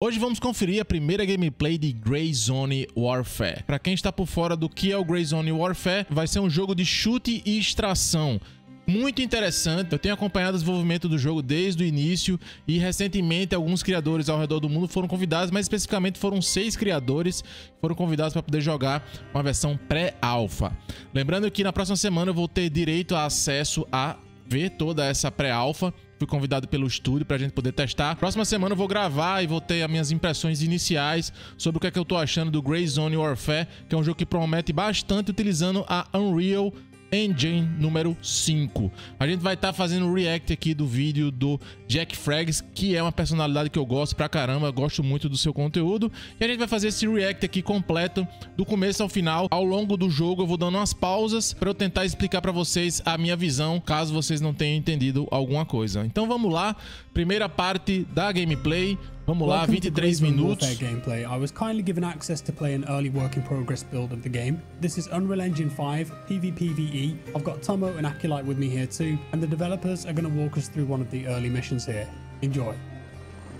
Hoje vamos conferir a primeira gameplay de Gray Zone Warfare. Para quem está por fora do que é o Gray Zone Warfare, vai ser um jogo de chute e extração. Muito interessante, eu tenho acompanhado o desenvolvimento do jogo desde o início e recentemente alguns criadores ao redor do mundo foram convidados, mas especificamente foram 6 criadores que foram convidados para poder jogar uma versão pré-alpha. Lembrando que na próxima semana eu vou ter direito a acesso a ver toda essa pré-alpha. Fui convidado pelo estúdio pra gente poder testar. Próxima semana eu vou gravar e vou ter as minhas impressões iniciais sobre o que é que eu tô achando do Gray Zone Warfare, que é um jogo que promete bastante utilizando a Unreal Engine número 5. A gente vai estar fazendo o react aqui do vídeo do Jack Frags, que é uma personalidade que eu gosto pra caramba, gosto muito do seu conteúdo. E a gente vai fazer esse react aqui completo, do começo ao final. Ao longo do jogo eu vou dando umas pausas pra eu tentar explicar pra vocês a minha visão, caso vocês não tenham entendido alguma coisa. Então vamos lá, primeira parte da gameplay. Vamos lá, 23 minutos. Gameplay. I was kindly given access to play an early work in progress build of the game. This is Unreal Engine 5, PvPvE. I've got Tomo and Aculite with me here too, and the developers are going to walk us through one of the early missions here. Enjoy.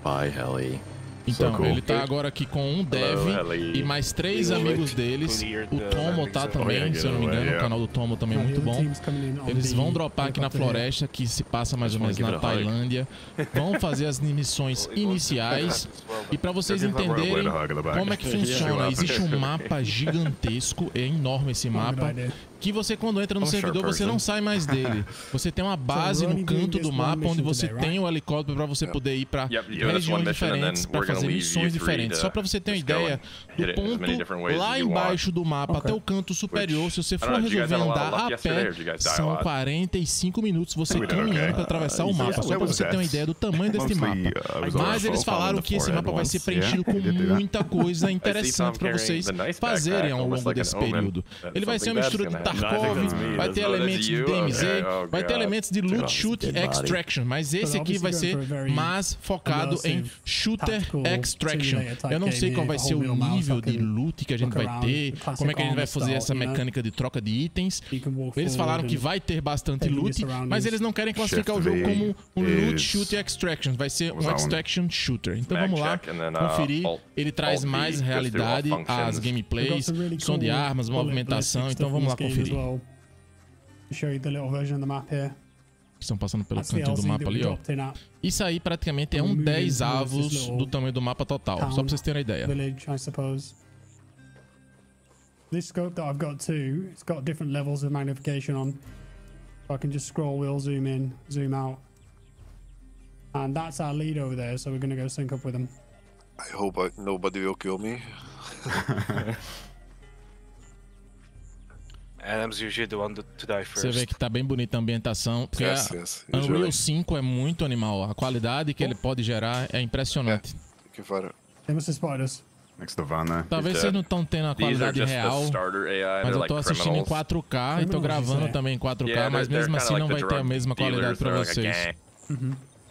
Bye, Helly. Então, ele tá agora aqui com um dev e mais 3 amigos deles. O Tomo tá também, se eu não me engano, o canal do Tomo também é muito bom. Eles vão dropar aqui na floresta, que se passa mais ou menos na Tailândia. Vão fazer as missões iniciais. E pra vocês entenderem como é que funciona, existe um mapa gigantesco, é enorme esse mapa, que você, quando entra no servidor, você não sai mais dele. Você tem uma base no canto do mapa onde você tem o helicóptero para você poder ir para regiões diferentes, para fazer missões diferentes. Só para você ter uma ideia, do ponto lá embaixo do mapa até o canto superior, se você for resolver andar a pé, são 45 minutos você caminhando para atravessar o mapa. Só para você ter uma ideia do tamanho desse mapa. Mas eles falaram que esse mapa vai ser preenchido com muita coisa interessante para vocês fazerem ao longo desse período. Ele vai ser uma mistura de Tarkov, vai ter elementos de DMZ, vai ter elementos de Loot, Shoot, Extraction, mas esse aqui vai ser mais focado em Shooter Extraction. Eu não sei qual vai ser o nível de loot que a gente vai ter, como é que a gente vai fazer essa mecânica de troca de itens. Eles falaram que vai ter bastante loot, mas eles não querem classificar o jogo como um Loot, Shoot e Extraction, vai ser um Extraction Shooter. Então vamos lá conferir, ele traz mais realidade às gameplays, som de armas, movimentação, então vamos lá conferir. Estão passando pelo cantinho do mapa ali, ó. Isso aí praticamente é um 10avos do tamanho do mapa total, só pra vocês terem uma ideia. This scope that I've got too, it's got different levels of magnification on. So I can just scroll wheel, zoom in, zoom out. And that's our lead over there, so we're going to go sync up with him. I hope nobody will kill me. Você vê que tá bem bonita a ambientação, porque a Unreal 5 é muito animal. A qualidade que ele pode gerar é impressionante. Talvez vocês não estão tendo a qualidade real, mas eu tô assistindo em 4K e tô gravando também em 4K, mas mesmo assim não vai ter a mesma qualidade pra vocês.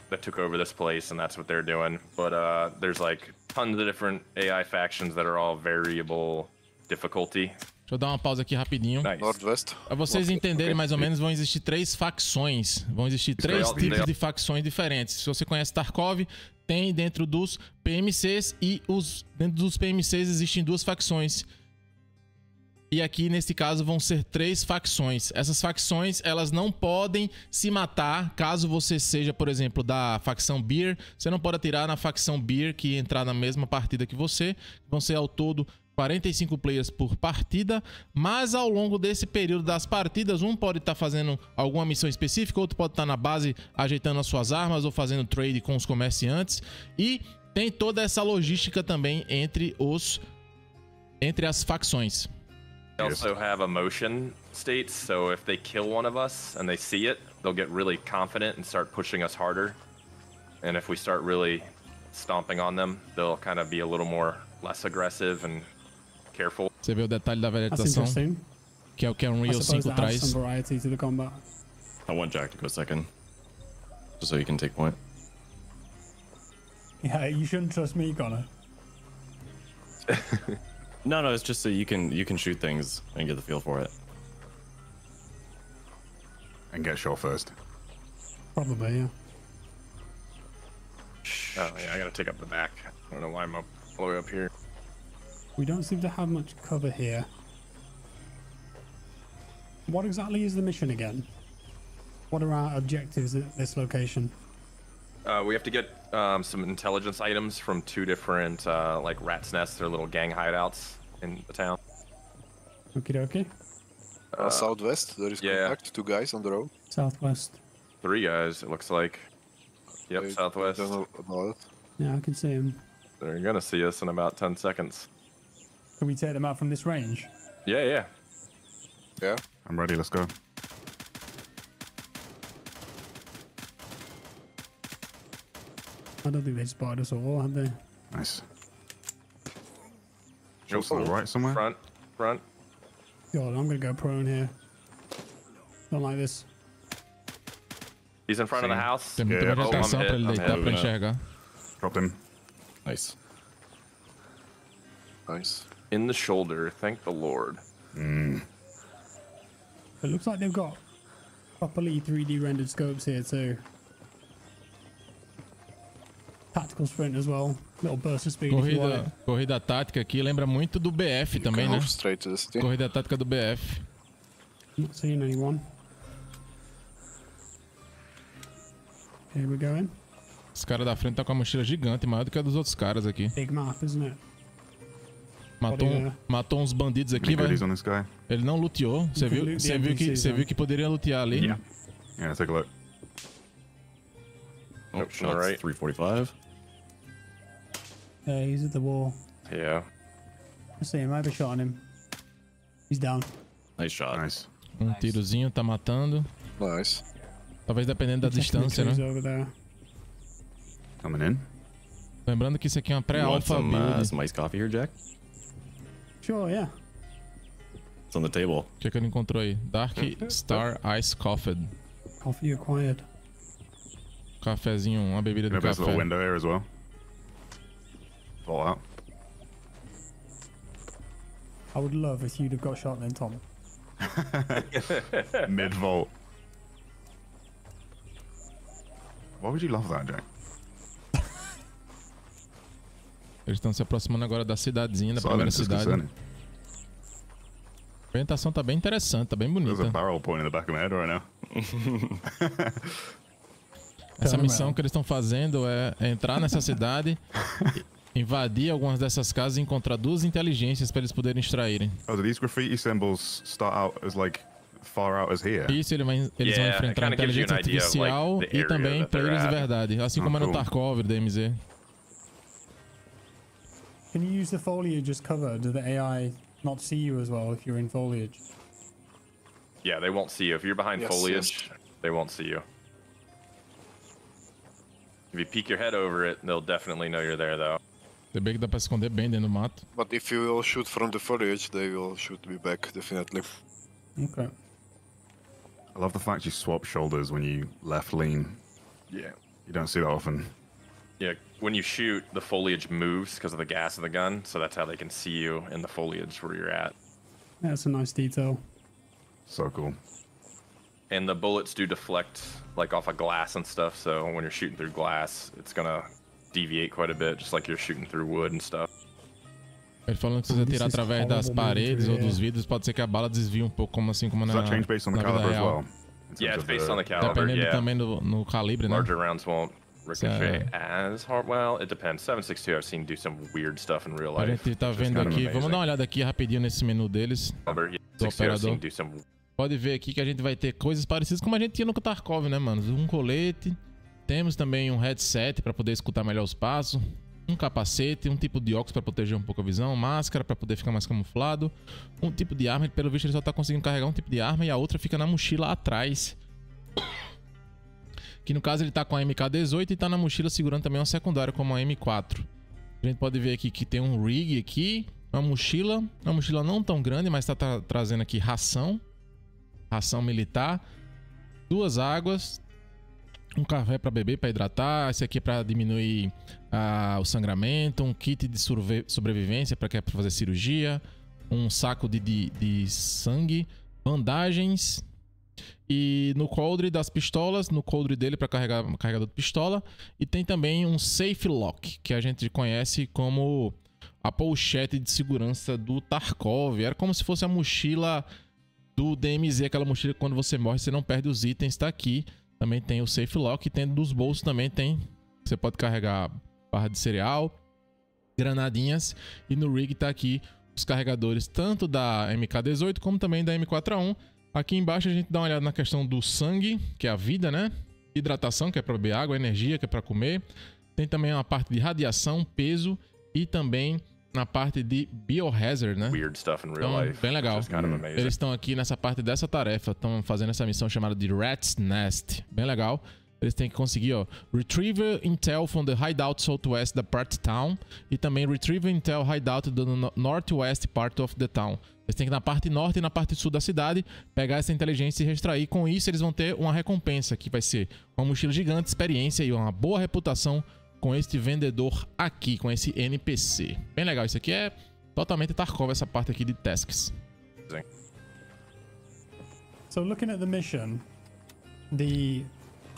That took over this place, and that's what they're doing. But there's like tons of different AI factions that are all variable difficulty. Deixa eu dar uma pausa aqui rapidinho. Pra vocês entenderem mais ou menos, vão existir 3 facções. Vão existir 3 tipos de facções diferentes. Se você conhece Tarkov, tem dentro dos PMCs e dentro dos PMCs existem 2 facções. E aqui, nesse caso, vão ser 3 facções. Essas facções, elas não podem se matar caso você seja, por exemplo, da facção Beer. Você não pode atirar na facção Beer que entrar na mesma partida que você. Vão ser ao todo 45 players por partida, mas ao longo desse período das partidas, um pode estar fazendo alguma missão específica, outro pode estar na base ajeitando as suas armas ou fazendo trade com os comerciantes. E tem toda essa logística também entre as facções. Also have emotion states, so if they kill one of us and they see it, they'll get really confident and start pushing us harder. And if we start really stomping on them, they'll kind of be a little more less aggressive and você vê o detalhe da variação, que é o que a Unreal 5 traz. I want Jack to go second, just so you can take point. Yeah, you shouldn't trust me, Connor. no, it's just so you can shoot things and get the feel for it. And get shot first. Probably, yeah. Oh yeah, I gotta take up the back. I don't know why I'm up all the way up here. We don't seem to have much cover here. What exactly is the mission again? What are our objectives at this location? We have to get some intelligence items from two different like rat's nests or little gang hideouts in the town. Okie dokie. Southwest, there is contact, two guys on the road. Southwest. Three guys, it looks like. Yep, okay, southwest. Yeah, I can see them. They're gonna see us in about 10 seconds. Can we take them out from this range? Yeah, yeah. Yeah? I'm ready, let's go. I don't think they spotted us at all, have they? Nice. Jumps on the right somewhere? Front, front. God, I'm gonna go prone here. Don't like this. He's in front of the house. I'm hit. Drop him. Nice. Nice. In the shoulder, thank the Lord. Mm. It looks like they've got properly 3D rendered scopes here too. Tactical sprint as well. Little burst of speed. Corrida tática aqui lembra muito do BF também, né? Corrida tática do BF. Not seeing anyone. Here we go in. Esse cara da frente tá com a mochila gigante, maior do que a dos outros caras aqui. Big map, isn't it? Matou uns bandidos aqui, velho. Ele não luteou. Você viu? Você viu que poderia lutear ali? Yeah. Yeah, take a look. Oh, shot right. 345. Yeah, he's at the wall. Yeah. I see him. I overshot on him. He's down. Nice shot. Nice. Tirozinho tá matando. Nice. Talvez dependendo da distância, né? Coming in. Lembrando que isso aqui é uma pré-alpha. You want some iced coffee here, Jack? Sure, yeah. It's on the table. O que é que ele encontrou aí? Dark Star Ice Coffee. Coffee acquired. Cafezinho, uma bebida de café. Little window here as well. All out. I would love if you'd have got shot then, Tom. Mid vault. Why would you love that, Jack? Eles estão se aproximando agora da cidadezinha, da primeira cidade. A orientação tá bem interessante, tá bem bonita. There's a barrel point in the back of my head right now. Essa missão que eles estão fazendo é entrar nessa cidade, invadir algumas dessas casas e encontrar duas inteligências para eles poderem extraírem. Oh, do these graffiti symbols start out as like far out as here? Isso, eles vão enfrentar inteligência artificial e também players de verdade, assim como era no Tarkov, DMZ. Can you use the foliage as cover? Do the AI not see you as well if you're in foliage? Yeah, they won't see you. If you're behind foliage, they won't see you. If you peek your head over it, they'll definitely know you're there, though. But if you will shoot from the foliage, they will shoot me back, definitely. Okay. I love the fact you swap shoulders when you left lean. Yeah. You don't see that often. Yeah, when you shoot, the foliage moves because of the gas of the gun, so that's how they can see you in the foliage where you're at. Yeah, that's a nice detail. So cool. And the bullets do deflect like off of glass and stuff, so when you're shooting through glass, it's gonna deviate quite a bit, just like you're shooting through wood and stuff. Ele falando que se você tirar através das paredes ou dos vidros, pode ser que a bala desvie pouco, como assim como na vida real. Does that change based on the caliber as well? Yeah, it's based on the caliber. Dependendo também no calibre, né? Larger rounds won't ricochet as hard. Well, it depends. 7.62, I've seen do some weird stuff in real life. A gente tá vendo aqui. Vamos dar uma olhada aqui rapidinho nesse menu deles. Do operador. Pode ver aqui que a gente vai ter coisas parecidas como a gente tinha no Tarkov, né, mano? Colete, temos também headset para poder escutar melhor os passos, capacete, tipo de óculos para proteger pouco a visão, máscara para poder ficar mais camuflado, tipo de arma, pelo visto ele só tá conseguindo carregar tipo de arma e a outra fica na mochila atrás. Que no caso ele tá com a MK18 e tá na mochila segurando também uma secundária como a M4. A gente pode ver aqui que tem rig aqui, uma mochila não tão grande, mas tá trazendo aqui ração. Ração militar, duas águas, café para beber, para hidratar, esse aqui é para diminuir o sangramento, kit de sobrevivência para quem é para fazer cirurgia, saco de sangue, bandagens, E no coldre das pistolas, no coldre dele para carregar um carregador de pistola. E tem também um safe lock, que a gente conhece como a pochete de segurança do Tarkov. Era como se fosse a mochila do DMZ, aquela mochila que quando você morre você não perde os itens, está aqui. Também tem o safe lock, tem dos bolsos também tem. Você pode carregar barra de cereal, granadinhas, e no rig tá aqui os carregadores tanto da MK18 como também da M4A1. Aqui embaixo a gente dá uma olhada na questão do sangue, que é a vida, né? Hidratação, que é para beber água, energia, que é para comer. Tem também uma parte de radiação, peso e também na parte de biohazard, né? Então, bem legal. Eles estão aqui nessa parte dessa tarefa, estão fazendo essa missão chamada de Rat's Nest. Bem legal. Eles têm que conseguir, ó, Retriever Intel from the Hideout Southwest da Part Town. E também Retriever Intel Hideout do Northwest Part of the Town. Eles têm que ir na parte norte e na parte sul da cidade, pegar essa inteligência e reextrair. Com isso, eles vão ter uma recompensa, que vai ser uma mochila gigante, experiência e uma boa reputação com este vendedor aqui, com esse NPC. Bem legal, isso aqui é totalmente Tarkov, essa parte aqui de tasks. So, looking at the mission, the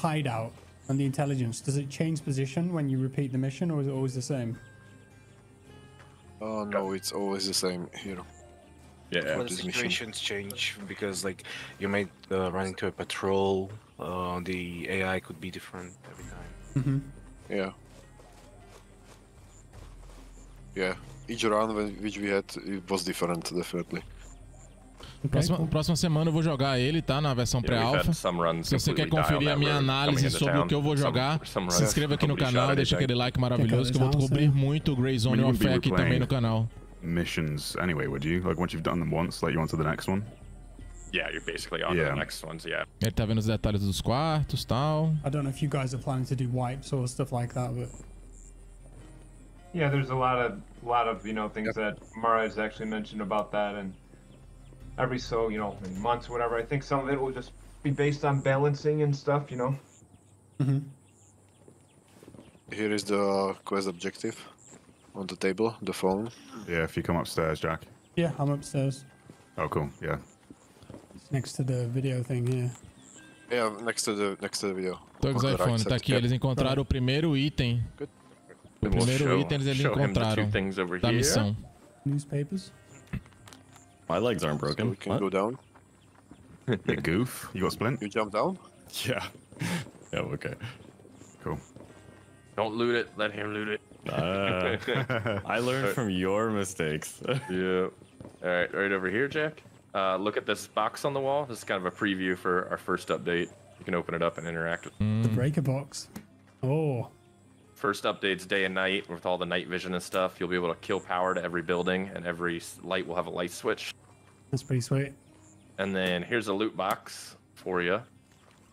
hideout and the intelligence, does it change position when you repeat the mission, or is it always the same? Oh no, it's always the same here. Yeah, well, the situations change because, like, you might run into a patrol, the AI could be different every time. Mm-hmm. Yeah. Yeah, each round which we had, it was different, definitely. Okay, próxima semana eu vou jogar ele, tá? Na versão pré-alfa. Se você quer conferir a minha análise sobre o que eu vou jogar, se inscreva aqui no canal e deixa aquele like maravilhoso, que eu vou cobrir muito o Gray Zone Warfare aqui também no canal. Missions anyway, would you? Like once you've done them once, like you want to the next one? Yeah, you're basically on the next ones, yeah. Ele tá vendo os detalhes dos quartos, tal. I don't know if you guys are planning to do wipes or stuff like that, but yeah, there's a lot of, you know, things that Mara's actually mentioned about that, and every so, you know, in months, whatever. I think some of it will just be based on balancing and stuff, you know. Mm-hmm. Here is the quest objective on the table, the phone. Yeah, if you come upstairs, Jack. Yeah, I'm upstairs. Oh, cool. Yeah. It's next to the video thing here. Yeah, next to the video. Doug's iPhone tá aqui. Eles encontraram o primeiro item. O primeiro item eles encontraram da missão. Newspapers. My legs aren't broken. So we can go down. You goof. You got splint? You jump down? Yeah. Yeah, okay. Cool. Don't loot it. Let him loot it. I learned from your mistakes. Yeah. All right. Right over here, Jack. Look at this box on the wall. This is kind of a preview for our first update. You can open it up and interact with the breaker box. Oh. First update's day and night with all the night vision and stuff. You'll be able to kill power to every building, and every light will have a light switch. That's pretty sweet. And then here's a loot box for you,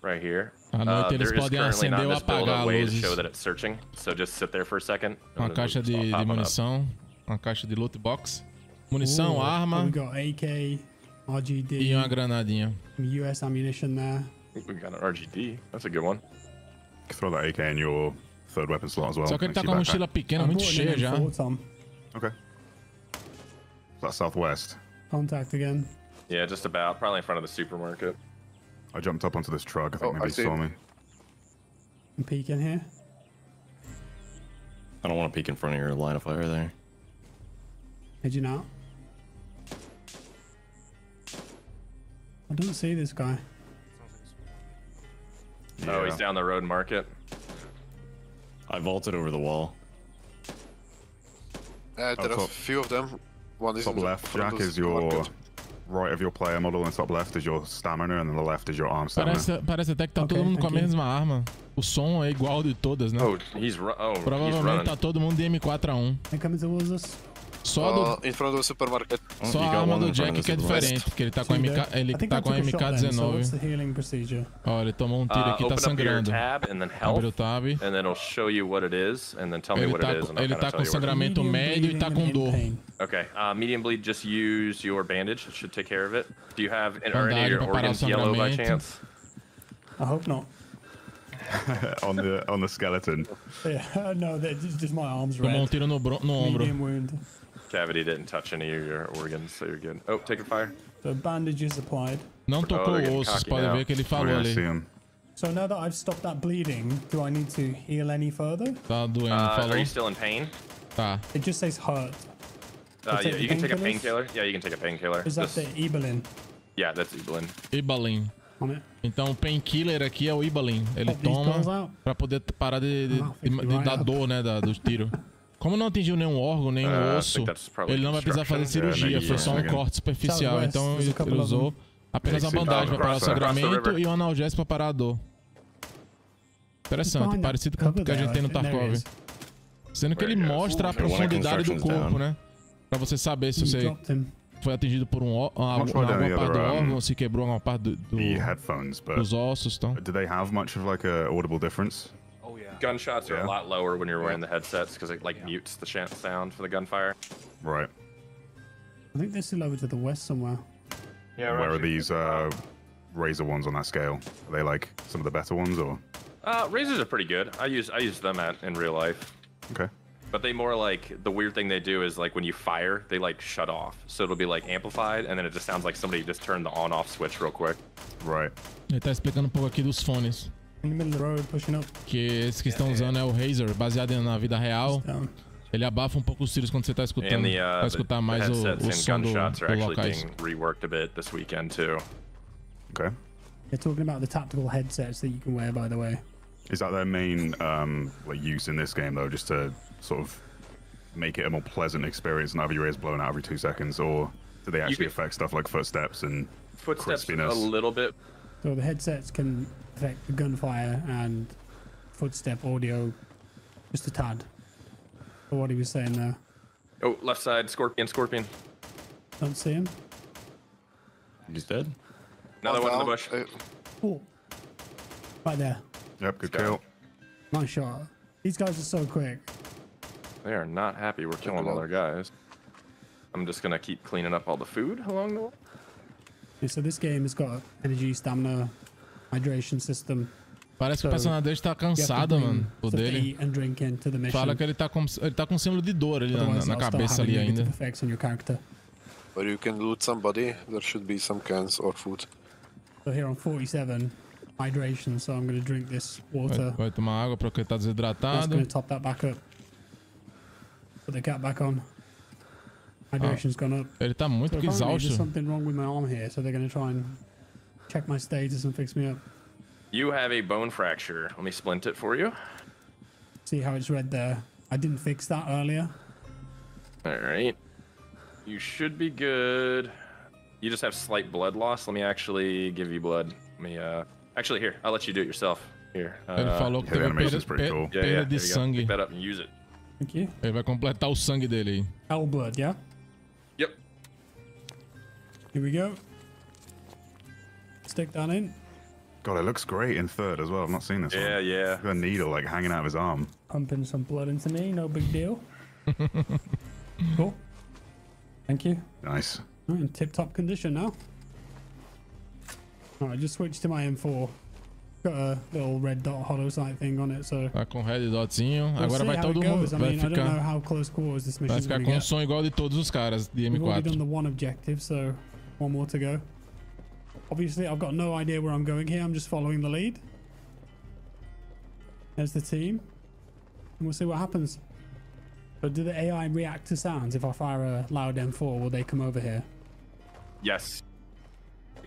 right here. There is currently not this build a way to show that it's searching, so just sit there for a second. Uma caixa de munição, uma caixa de loot box, munição, arma. We got AK, RGD, e uma granadinha. US ammunition there. We got an RGD. That's a good one. You can throw that AK in your third weapon slot as well. Só que ele tá com uma mochila pequena, muito cheia já. Okay. That's southwest. Contact again. Yeah, just about. Probably in front of the supermarket. I jumped up onto this truck. I think maybe he saw me. I'm peeking here. I don't want to peek in front of your line of fire there. Did you not? I don't see this guy. Yeah. Oh, he's down the road market. I vaulted over the wall. There are a few of them. One is top left, Jack, is your market. Right of your player model, and top left is your stamina, and then the left is your arm stamina. Parece até que tá todo mundo com a mesma arma. O som é igual de todas, né? Provavelmente tá todo mundo de M4A1. Só do... Só a arma do Jack que é diferente, porque ele tá com a MK19. Ó, ele tomou um tiro aqui, tá sangrando. Abre o tab. Ele tá com sangramento médio e tá com dor. Okay, medium bleed, just use your bandage. It should take care of it. Do you have an RNA or organs yellow by chance? I hope not. On the skeleton. Yeah, no, just my arms red. Tomou um tiro no ombro. Davide didn't touch any of your organs, so you're good. Oh, taking fire. The bandage is applied. Non tocco osso, Spider-Man, che li fa male. So now that I've stopped that bleeding, do I need to heal any further? Are you still in pain? It just says hurt. Yeah, you can take a painkiller. Yeah, you can take a painkiller. Is that the Ibalin? Yeah, that's Ibalin. Ibalin. Então o painkiller aqui é o Ibalin. Ele toma pra poder parar de dar dor, né, dos tiros. Como não atingiu nenhum órgão, nenhum osso, ele não vai precisar fazer cirurgia, foi só corte superficial. Então ele usou apenas uma bandagem pra parar o sangramento e um analgésico pra parar a dor. Interessante, parecido com o que a gente tem no Tarkov. Sendo que ele mostra a profundidade do corpo, né? Pra você saber se você foi atingido por alguma parte do órgão ou se quebrou alguma parte dos ossos. Então. Do they have much of like a audible difference? Gunshots are a lot lower when you're wearing the headsets because it like mutes the sound for the gunfire. Right. I think they're still over to the west somewhere. Yeah. Where are these Razer ones on that scale? Are they like some of the better ones or? Razers are pretty good. I use them in real life. Okay. But they more like the weird thing they do is like when you fire, they like shut off. So it'll be like amplified, and then it just sounds like somebody just turned the on-off switch real quick. Right. Ele tá explicando um pouco aqui dos fones. Que esses que estão usando é o Razer, baseado na vida real. Ele abafa pouco os tiros quando você tá escutando, pra escutar mais o som dos locais. Okay. They're talking about the tactical headsets that you can wear, by the way. Is that their main like use in this game though, just to sort of make it a more pleasant experience and have your ears blown out every 2 seconds, or do they actually affect stuff like footsteps and crispiness? A little bit. So the headsets can affect the gunfire and footstep audio just a tad. For what he was saying there. Oh, left side, Scorpion. Don't see him. He's dead. Another one in the bush. Oh, right there. Yep, good kill. Nice shot. These guys are so quick. They are not happy we're killing all their guys. I'm just gonna keep cleaning up all the food along the way. Yeah, so this game has got energy, stamina, hydration system. Parece que o personagem tá cansado, mano. O dele. Fala que ele tá com um símbolo de dor ali na cabeça ali ainda. But you can loot somebody. There should be some cans or food. So here on 47. Hydration, so I'm going to drink this water. Vai tomar água porque tá desidratado. I'm going to top that back up. Put the cap back on. Hydration's gone up. Ele tá muito exausto. There's something wrong with my arm here, so they're going to try and check my status and fix me up. You have a bone fracture. Let me splint it for you. See how it's red there. I didn't fix that earlier. All right. You should be good. You just have slight blood loss. Let me actually give you blood. Let me actually, here, I'll let you do it yourself. Here. The animation's pretty cool. Yeah, there you go. Pick that up and use it. Thank you. Ele vai completar o sangue dele. Owl blood, yeah? Yep. Here we go. Stick that in. God, it looks great in third as well. I've not seen this one. Yeah. He's got a needle like hanging out of his arm. Pumping some blood into me, no big deal. Cool. Thank you. Nice. I'm in tip-top condition now. Alright, just switched to my M4. Got a little red dot hollow sight thing on it, so. Tá com red dotzinho. Agora vai todo mundo. Vai ficar com som igual de todos os caras de M4. We've already done the one objective, so one more to go. Obviously, I've got no idea where I'm going here. I'm just following the lead. There's the team, and we'll see what happens. But do the AI react to sounds? If I fire a loud M4, will they come over here? Yes.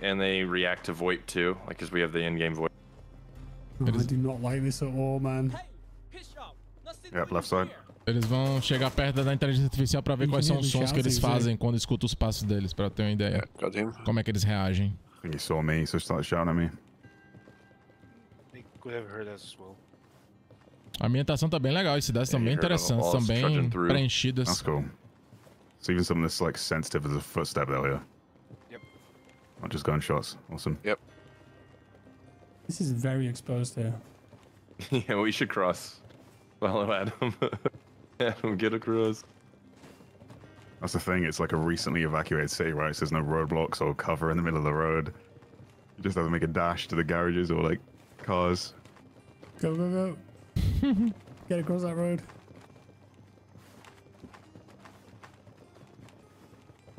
And they react to VoIP too, like because we have the in-game VoIP. Oh, I do not like this at all, man. Yep, left side. Eles vão chegar perto da inteligência artificial para ver quais são os sons que eles fazem quando escutam os passos deles, para ter uma ideia como é que eles reagem. He saw me, so started shouting at me. They could have heard us as well. A ambientação tá bem legal, as cidades estão bem interessantes, estão bem preenchidas. That's cool. So even some of this like sensitive as a footstep earlier. Not just gunshots. Awesome. Yep. This is very exposed here. Yeah, we should cross. Follow Adam. Adam, get across. That's the thing. It's like a recently evacuated city, right? So there's no roadblocks or cover in the middle of the road. You just have to make a dash to the garages or like cars. Go, go, go. Get across that road.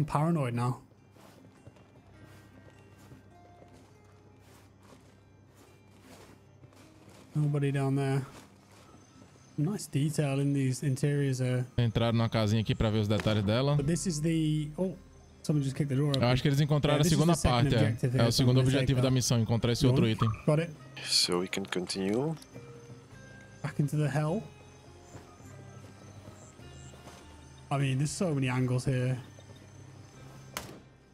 I'm paranoid now. Nobody down there. Nice detail in these interiors. Entraram na casinha aqui para ver os detalhes dela. But this is the... Oh, someone just kicked the door open. Eu acho que eles encontraram a segunda parte. É o segundo objetivo da missão, encontrar esse outro item. Got it. So we can continue. Back into the hell. I mean, there's so many angles here.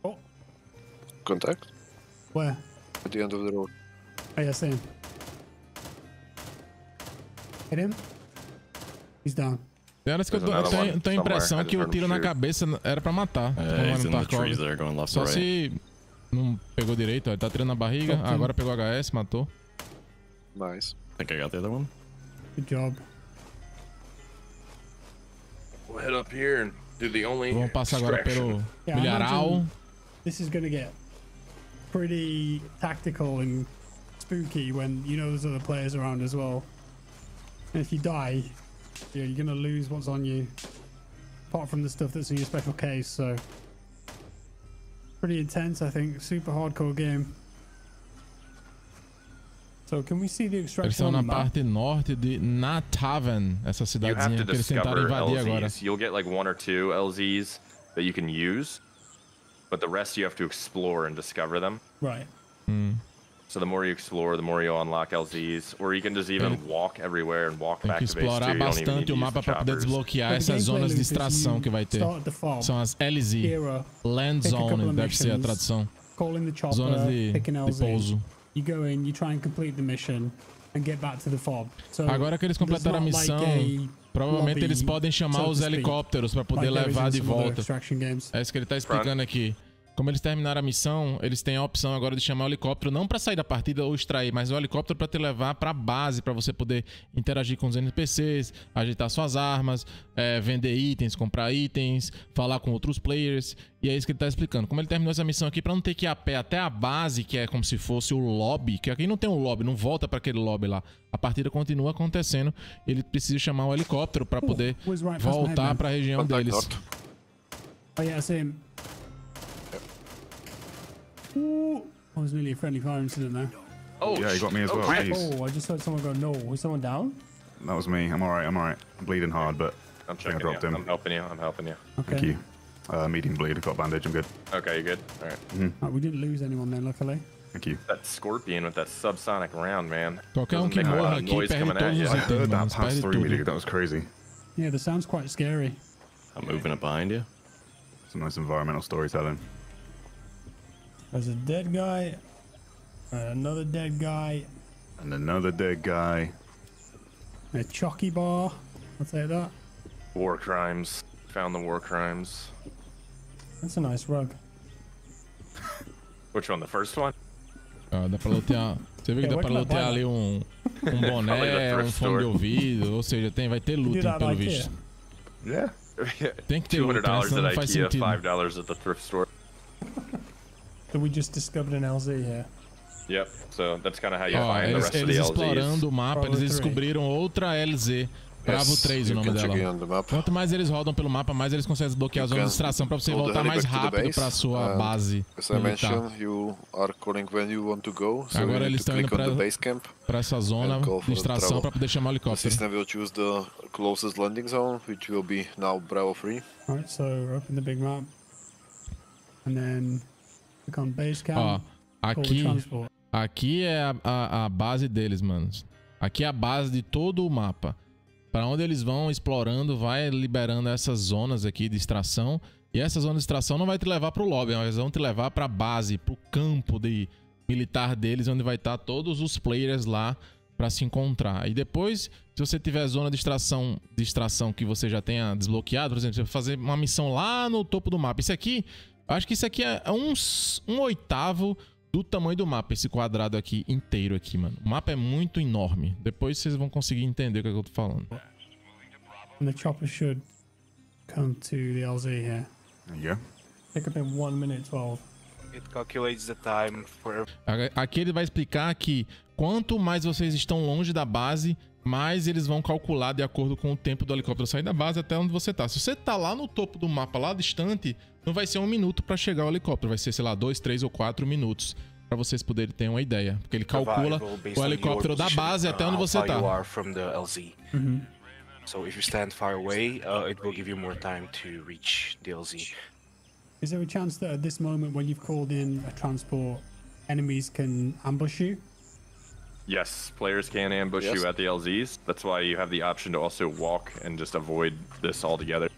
Oh. Contact. Where? At the end of the road. Oh yeah, same. Hit him. He's down. Eu tenho a impressão que o tiro na cabeça era pra matar. Só se não pegou direito, ele tá tirando na barriga. Ah, agora pegou HS, matou. Nice. Think I got the other one. Good job. We'll head up here and do the only Vamos passar agora pelo milharal. This is gonna get pretty tactical and spooky when you know there's other players around as well. And if you die, yeah, you're gonna lose what's on you, apart from the stuff that's in your special case. So pretty intense, I think. Super hardcore game. So can we see the extraction? Eles estão na parte norte de Nam Thavén, essa cidadezinha que eles tentaram invadir agora. You'll get like one or two LZs that you can use, but the rest you have to explore and discover them. Right. So the more you explore, the more you unlock LZs, or you can just even walk everywhere and walk back to base 2. Explorar bastante o mapa para poder desbloquear essas zonas de distração que vai ter. São as LZ, Land Zone, deve ser a tradução. Zonas de pouso. You go in, you try and complete the mission and get back to the fob. So agora que eles completaram a missão, provavelmente eles podem chamar os helicópteros para poder levar de volta. É isso que ele está explicando aqui. Como eles terminaram a missão, eles têm a opção agora de chamar o helicóptero, não para sair da partida ou extrair, mas o helicóptero para te levar para a base, para você poder interagir com os NPCs, ajeitar suas armas, vender itens, comprar itens, falar com outros players. E é isso que ele tá explicando. Como ele terminou essa missão aqui, para não ter que ir a pé até a base, que é como se fosse o lobby, que aqui não tem um lobby, não volta para aquele lobby lá. A partida continua acontecendo, ele precisa chamar o helicóptero para poder voltar para a região deles. Oh, yeah, same. Ooh. I was nearly a friendly fire incident there. Oh, yeah, you got me as well. Oh, I just heard someone go, no. Was someone down? That was me. I'm all right. I'm all right. I'm bleeding hard, but I'm checking I dropped him. I'm helping you. I'm helping you. Okay. Thank you. Medium bleed. I've got a bandage. I'm good. Okay, you're good. All right. All right. We didn't lose anyone then, luckily. Thank you. That scorpion with that subsonic round, man. Doesn't make a noise coming at you. I heard that past 3 meters ago. That was crazy. Yeah, the sound's quite scary. I'm moving up behind you. Some nice environmental storytelling. There's a dead guy, and another dead guy, and another dead guy. A chalky bar, I'll say that. War crimes. Found the war crimes. That's a nice rug. Which one? The first one? Dá pra lutear. Você viu que dá pra lutear ali boné, fone de ouvido, ou seja, vai ter luta pelo visto. Yeah. Tem que ter luta, senão não faz sentido. $5 at the thrift store. So we just discovered an LZ here. Yep, so that's kind of how you find the rest of the LZs. Explorando o mapa, eles descobriram outra LZ. Bravo 3 o nome dela. Quanto mais eles rodam pelo mapa, mais eles conseguem desbloquear as zonas de distração para você voltar mais rápido para sua base. Agora eles estão indo para essa zona de distração para poder chamar o helicóptero. Alright, so open the big map. And then aqui é a base deles, mano. Aqui é a base de todo o mapa. Para onde eles vão explorando, vai liberando essas zonas aqui de extração. E essa zona de extração não vai te levar para o lobby, eles vão te levar para a base, para o campo de militar deles, onde vai estar todos os players lá para se encontrar. E depois, se você tiver zona de extração, que você já tenha desbloqueado, por exemplo, você vai fazer uma missão lá no topo do mapa. Isso aqui... Acho que isso aqui é um oitavo do tamanho do mapa, esse quadrado aqui inteiro aqui, mano. O mapa é muito enorme. Depois vocês vão conseguir entender o que eu tô falando. And the chopper should come to the LZ here. Yeah. Pick up in 1:12. It calculates the time for... Aqui ele vai explicar que quanto mais vocês estão longe da base, mas eles vão calcular de acordo com o tempo do helicóptero sair da base até onde você tá. Se você tá lá no topo do mapa, lá distante, não vai ser 1 minuto pra chegar o helicóptero, vai ser, sei lá, 2, 3 ou 4 minutos. Pra vocês poderem ter uma ideia, porque ele calcula o helicóptero da base até onde você tá. Uhum. So if you stand far away, it will give you more time to reach the LZ. Is there a chance that at this moment when you've called in a transport, enemies can ambush you? Yes, players can ambush you at the LZs. That's why you have the option to also walk and just avoid this altogether.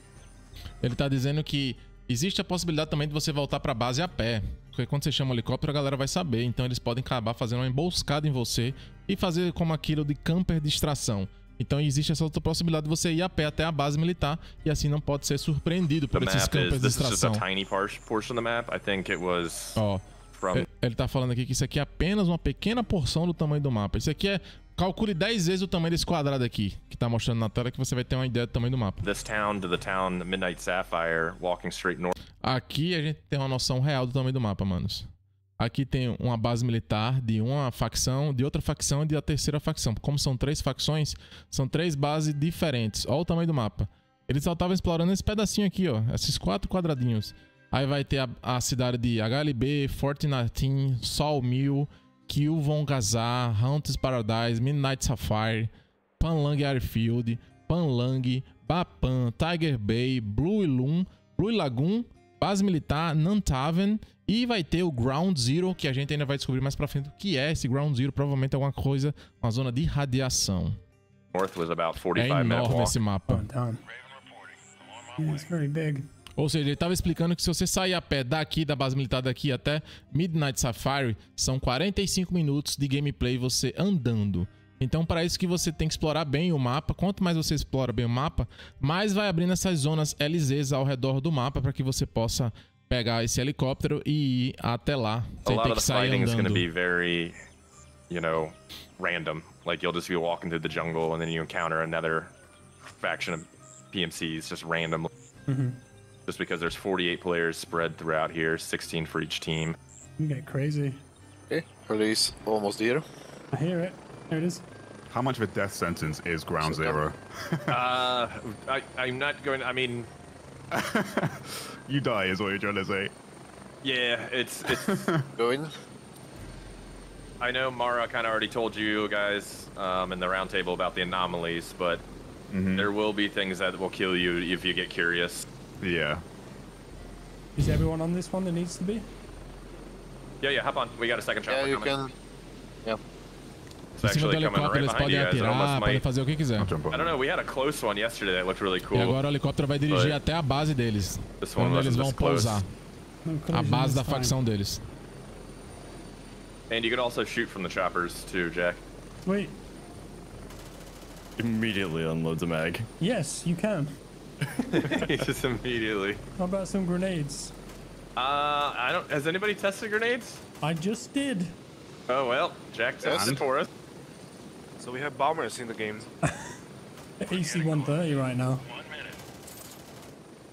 Ele tá dizendo que existe a possibilidade também de você voltar pra base a pé. Porque quando você chama o helicóptero, a galera vai saber. Então eles podem acabar fazendo uma emboscada em você e fazer como aquilo de camper de distração. Então existe essa outra possibilidade de você ir a pé até a base militar e assim não pode ser surpreendido por esses campers de distração. Ó, ele tá falando aqui que isso aqui é apenas uma pequena porção do tamanho do mapa. Isso aqui é... Calcule 10 vezes o tamanho desse quadrado aqui, que tá mostrando na tela, que você vai ter uma ideia do tamanho do mapa. Aqui a gente tem uma noção real do tamanho do mapa, manos. Aqui tem uma base militar de uma facção, de outra facção e de a terceira facção. Como são 3 facções, são 3 bases diferentes. Olha o tamanho do mapa. Eles só estavam explorando esse pedacinho aqui, ó. Esses 4 quadradinhos. Aí vai ter a cidade de HLB, Fortinatin, Sawmill, Kill Von Gazar, Haunted Paradise, Midnight Sapphire, Panlang Airfield, Panlang, Bapan, Tiger Bay, Blue Lagoon, Base Militar, Nam Thavén. E vai ter o Ground Zero, que a gente ainda vai descobrir mais pra frente o que é esse Ground Zero. Provavelmente alguma coisa, uma zona de radiação. É enorme esse mapa. Ou seja, ele estava explicando que se você sair a pé daqui, da base militar daqui até Midnight Safari, são 45 minutos de gameplay você andando. Então, para isso que você tem que explorar bem o mapa. Quanto mais você explora bem o mapa, mais vai abrindo essas zonas LZs ao redor do mapa para que você possa pegar esse helicóptero e ir até lá, sem ter que sair andando. A lot of the fighting is going to be very, you know, random. Like you'll just be walking through the jungle and then you encounter another faction of PMCs just randomly. Mm-hmm. Just because there's 48 players spread throughout here, 16 for each team. You get crazy. Okay, release almost here. I hear it. There it is. How much of a death sentence is Ground Zero? I'm not going. I mean. You die is what you're trying to say. Yeah, it's going. I know Mara kind of already told you guys in the roundtable about the anomalies, but there will be things that will kill you if you get curious. Yeah. Is everyone on this one that needs to be? Yeah, yeah. Hop on. We got a second shot. Yeah, you can. Yeah. It's actually coming right behind you guys. Podem fazer o que quiser. I don't know, we had a close one yesterday that looked really cool. E agora o helicóptero vai dirigir até a base deles. Quando eles vão pousar. A base da facção deles. And you can also shoot from the choppers too, Jack. Wait. Immediately unloads a mag. Yes, you can. Just immediately. How about some grenades? I don't. Has anybody tested grenades? I just did. Oh well, Jack tested for us. So we have bombers in the game. AC-130 right now.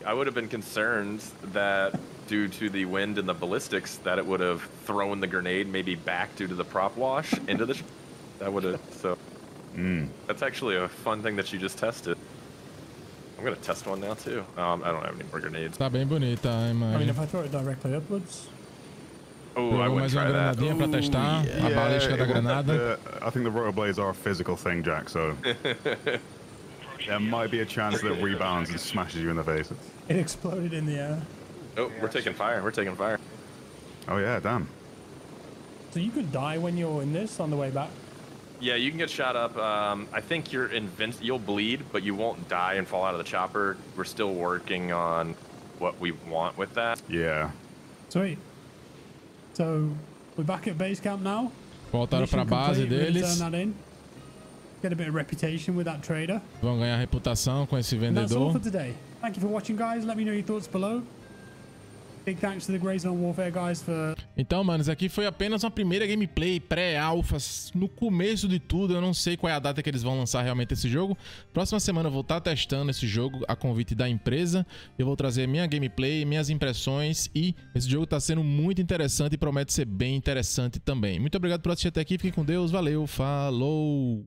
I would have been concerned that due to the wind and the ballistics that it would have thrown the grenade maybe back due to the prop wash into the... That would have... So... That's actually a fun thing that you just tested. I'm going to test one now too. I don't have any more grenades. Tá bem bonita, hein, mano? I mean, if I throw it directly upwards... Oh, I wouldn't try that. Pra testar a balística da granada. I think the rotor blades are a physical thing, Jack, so... there might be a chance that it rebounds and smashes you in the face. It exploded in the air. Oh, we're taking fire. We're taking fire. Oh, yeah, damn. So you could die when you're in this on the way back? Yeah, you can get shot up. I think you're you'll bleed, but you won't die and fall out of the chopper. We're still working on what we want with that. Yeah. Sweet. So, we're back at base camp now. Voltaram para a base deles. Get a bit of reputation with that trader. Vão ganhar reputação com esse vendedor. And that's all for today. Thank you for watching, guys. Let me know your thoughts below. Big thanks to the Gray Zone Warfare guys for... Então, manos, aqui foi apenas uma primeira gameplay pré-alpha, no começo de tudo. Eu não sei qual é a data que eles vão lançar realmente esse jogo. Próxima semana eu vou estar testando esse jogo a convite da empresa. Eu vou trazer minha gameplay, minhas impressões, e esse jogo está sendo muito interessante e promete ser bem interessante também. Muito obrigado por assistir até aqui. Fiquem com Deus. Valeu. Falou.